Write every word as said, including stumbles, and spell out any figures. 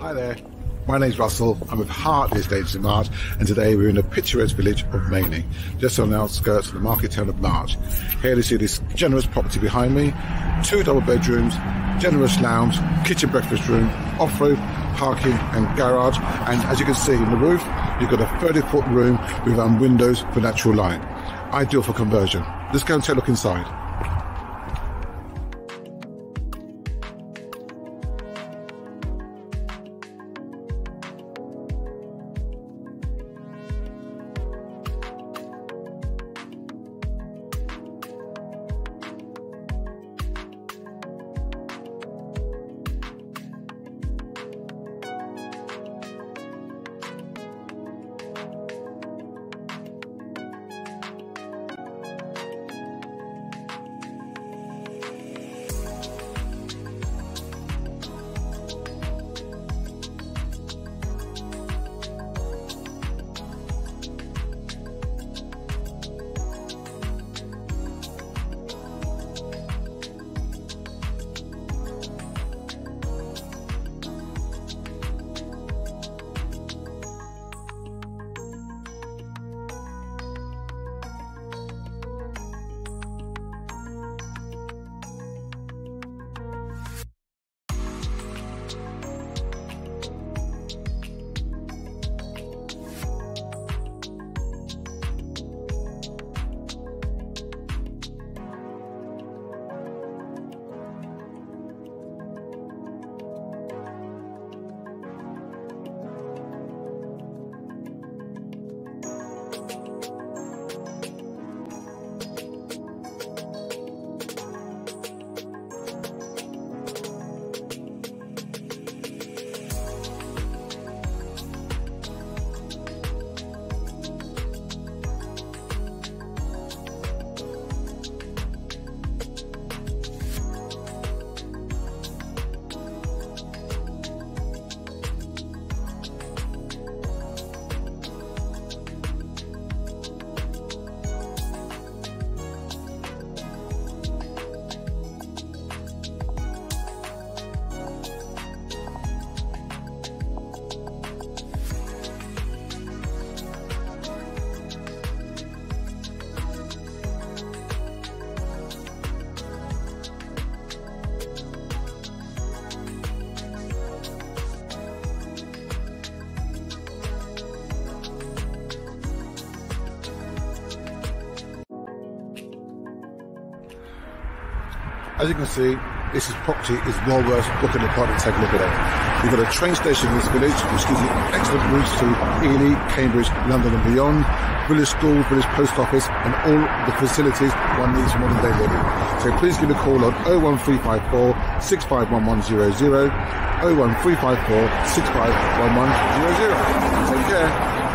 Hi there, my name's Russell, I'm with haart Estate Agents in March, and today we're in the picturesque village of Manea, just on the outskirts of the market town of March. Here you see this generous property behind me, two double bedrooms, generous lounge, kitchen breakfast room, off-road, parking and garage, and as you can see in the roof, you've got a thirty foot room with um, windows for natural light. Ideal for conversion. Let's go and take a look inside. As you can see, this property is well worth looking apart and taking a look at it. We've got a train station in this village, which gives you excellent routes to Ely, Cambridge, London and beyond, village school, village post office, and all the facilities one needs for modern day living. So please give a call on oh one three five four, six five one one zero zero, oh one three five four, six five one one zero zero. Take care.